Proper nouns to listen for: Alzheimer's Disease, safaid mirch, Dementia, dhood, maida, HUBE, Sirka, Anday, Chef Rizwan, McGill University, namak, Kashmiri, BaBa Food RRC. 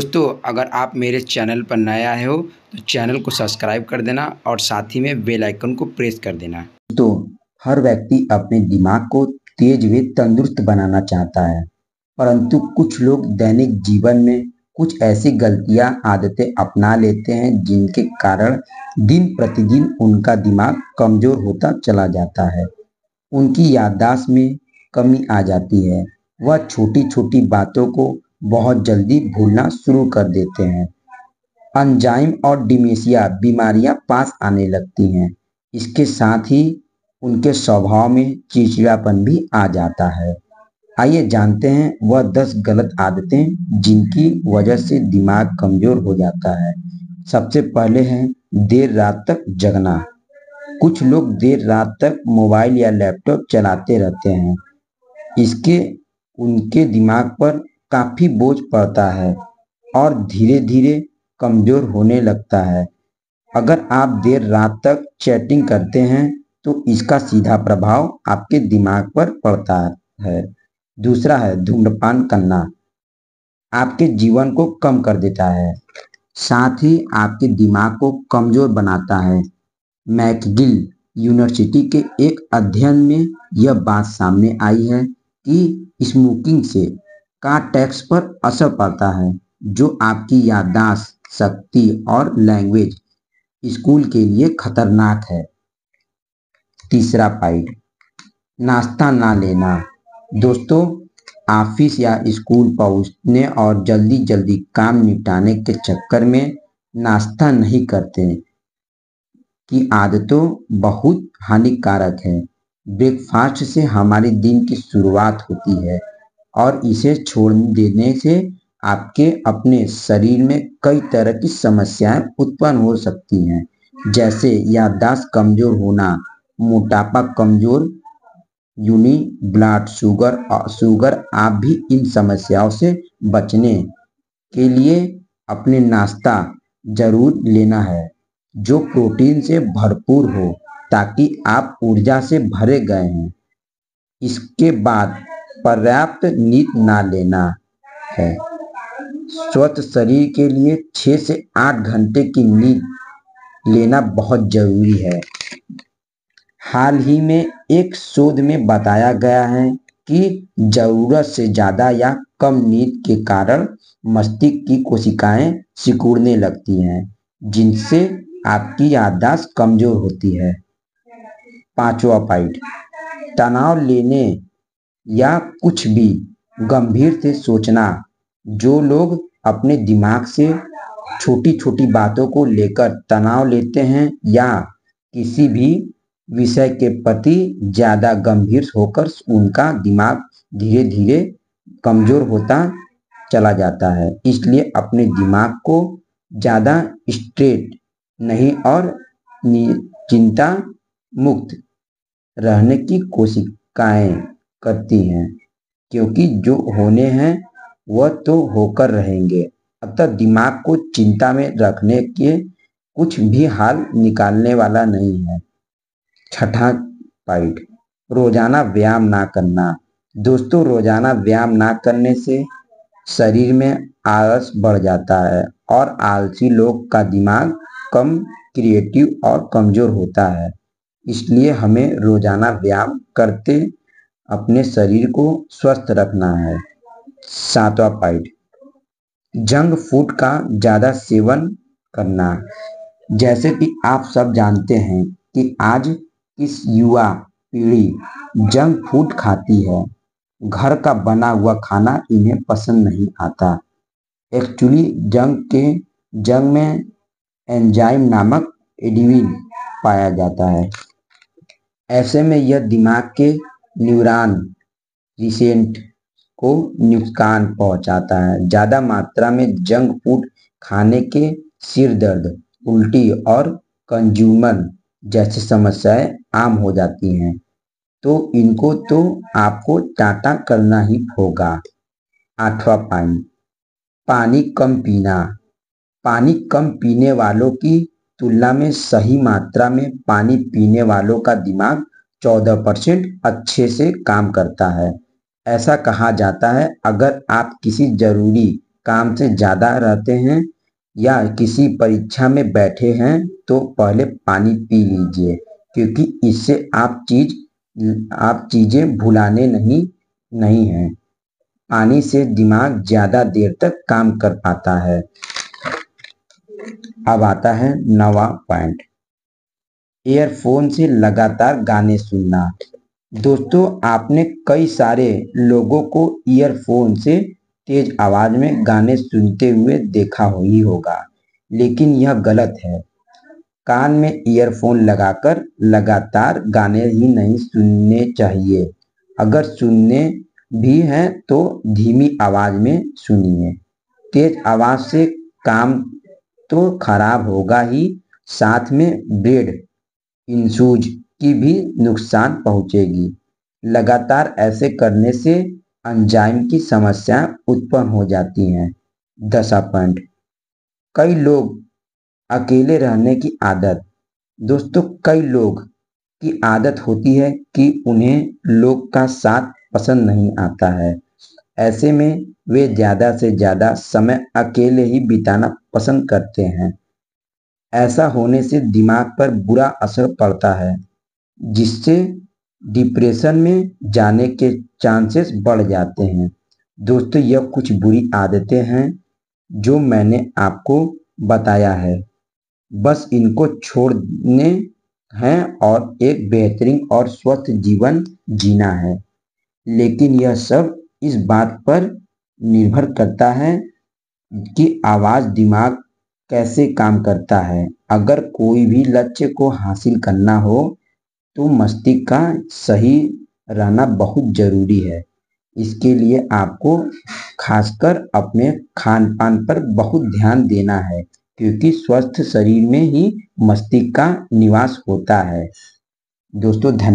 दोस्तों अगर आप मेरे चैनल पर नए आए हो तो चैनल को सब्सक्राइब कर देना और साथ ही में बेल आइकन को प्रेस कर देना। दोस्तों हर व्यक्ति अपने दिमाग को तेज व तंदुरुस्त बनाना चाहता है, परंतु कुछ लोग दैनिक जीवन में कुछ ऐसी गलतियां आदतें अपना लेते हैं जिनके कारण दिन प्रतिदिन उनका दिमाग कमजोर होता चला जाता है। उनकी याददाश्त में कमी आ जाती है, वह छोटी छोटी बातों को बहुत जल्दी भूलना शुरू कर देते हैं। अल्जाइम और डिमेंशिया बीमारियां पास आने लगती हैं। इसके साथ ही उनके स्वभाव में चिड़चिड़ापन भी आ जाता है। आइए जानते हैं वह 10 गलत आदतें जिनकी वजह से दिमाग कमजोर हो जाता है। सबसे पहले है देर रात तक जगना। कुछ लोग देर रात तक मोबाइल या लैपटॉप चलाते रहते हैं। इसके उनके दिमाग पर काफी बोझ पड़ता है और धीरे धीरे कमजोर होने लगता है। अगर आप देर रात तक चैटिंग करते हैं तो इसका सीधा प्रभाव आपके दिमाग पर पड़ता है। दूसरा है धूम्रपान करना। आपके जीवन को कम कर देता है, साथ ही आपके दिमाग को कमजोर बनाता है। मैकगिल यूनिवर्सिटी के एक अध्ययन में यह बात सामने आई है कि स्मोकिंग से कॉर्टेक्स पर असर पड़ता है, जो आपकी याददाश्त शक्ति और लैंग्वेज स्कूल के लिए खतरनाक है। तीसरा पॉइंट नाश्ता ना लेना। दोस्तों ऑफिस या स्कूल पहुंचने और जल्दी जल्दी काम निपटाने के चक्कर में नाश्ता नहीं करते की आदतों बहुत हानिकारक है। ब्रेकफास्ट से हमारे दिन की शुरुआत होती है और इसे छोड़ देने से आपके अपने शरीर में कई तरह की समस्याएं उत्पन्न हो सकती हैं, जैसे याददाश्त कमजोर होना, मोटापा, कमजोर यूनी ब्लड शुगर। आप भी इन समस्याओं से बचने के लिए अपने नाश्ता जरूर लेना है जो प्रोटीन से भरपूर हो, ताकि आप ऊर्जा से भरे गए हैं। इसके बाद पर्याप्त नींद ना लेना है। स्वस्थ शरीर के लिए 6 से 8 घंटे की नींद लेना बहुत जरूरी है। हाल ही में एक शोध में बताया गया है कि जरूरत से ज्यादा या कम नींद के कारण मस्तिष्क की कोशिकाएं सिकुड़ने लगती हैं, जिनसे आपकी याददाश्त कमजोर होती है। पांचवा पॉइंट तनाव लेने या कुछ भी गंभीर से सोचना। जो लोग अपने दिमाग से छोटी छोटी बातों को लेकर तनाव लेते हैं या किसी भी विषय के प्रति ज्यादा गंभीर होकर उनका दिमाग धीरे धीरे कमजोर होता चला जाता है। इसलिए अपने दिमाग को ज्यादा स्ट्रेट नहीं और चिंता मुक्त रहने की कोशिकाएं करती हैं, क्योंकि जो होने हैं वह तो होकर रहेंगे। अतः दिमाग को चिंता में रखने के कुछ भी हाल निकालने वाला नहीं है। छठा पॉइंट रोजाना व्यायाम ना करना। दोस्तों रोजाना व्यायाम ना करने से शरीर में आलस बढ़ जाता है और आलसी लोग का दिमाग कम क्रिएटिव और कमजोर होता है। इसलिए हमें रोजाना व्यायाम करते अपने शरीर को स्वस्थ रखना है। सातवां पॉइंट जंक फूड का ज्यादा सेवन करना। जैसे कि आप सब जानते हैं कि आज इस युवा पीढ़ी जंक फूड खाती है। घर का बना हुआ खाना इन्हें पसंद नहीं आता। एक्चुअली जंक में एंजाइम नामक एडिविन पाया जाता है। ऐसे में यह दिमाग के न्यूरॉन रिसेंट को नुकसान पहुंचाता है। ज्यादा मात्रा में जंक फूड खाने के सिर दर्द, उल्टी और कंज्यूमन जैसी समस्याएं आम हो जाती हैं, तो इनको तो आपको टाटा करना ही होगा। आठवां पॉइंट पानी कम पीना। पानी कम पीने वालों की तुलना में सही मात्रा में पानी पीने वालों का दिमाग 14% अच्छे से काम करता है। ऐसा कहा जाता है अगर आप किसी जरूरी काम से ज़्यादा रहते हैं या किसी परीक्षा में बैठे हैं तो पहले पानी पी लीजिए, क्योंकि इससे आप चीज़ें भुलाने नहीं हैं। पानी से दिमाग ज़्यादा देर तक काम कर पाता है। अब आता है 9वां पॉइंट, एयरफोन से लगातार गाने सुनना। दोस्तों, आपने कई सारे लोगों को ईयरफोन से तेज आवाज में गाने सुनते हुए देखा ही होगा, लेकिन यह गलत है। कान में ईयरफोन लगाकर लगातार गाने ही नहीं सुनने चाहिए। अगर सुनने भी हैं तो धीमी आवाज में सुनिए। तेज आवाज से काम तो खराब होगा ही, साथ में ब्रेड इंसूज की भी नुकसान पहुंचेगी। लगातार ऐसे करने से एंजाइम की समस्याएं उत्पन्न हो जाती हैं। 10वां पॉइंट, कई लोग अकेले रहने की आदत। दोस्तों, कई लोग की आदत होती है कि उन्हें लोग का साथ पसंद नहीं आता है। ऐसे में वे ज़्यादा से ज़्यादा समय अकेले ही बिताना पसंद करते हैं। ऐसा होने से दिमाग पर बुरा असर पड़ता है, जिससे डिप्रेशन में जाने के चांसेस बढ़ जाते हैं। दोस्तों, यह कुछ बुरी आदतें हैं जो मैंने आपको बताया है। बस इनको छोड़ने हैं और एक बेहतरीन और स्वस्थ जीवन जीना है। लेकिन यह सब इस बात पर निर्भर करता है कि आवाज़ दिमाग कैसे काम करता है। अगर कोई भी लक्ष्य को हासिल करना हो तो मस्तिष्क का सही रहना बहुत ज़रूरी है। इसके लिए आपको खासकर अपने खान पान पर बहुत ध्यान देना है, क्योंकि स्वस्थ शरीर में ही मस्तिष्क का निवास होता है। दोस्तों, धन्यवाद।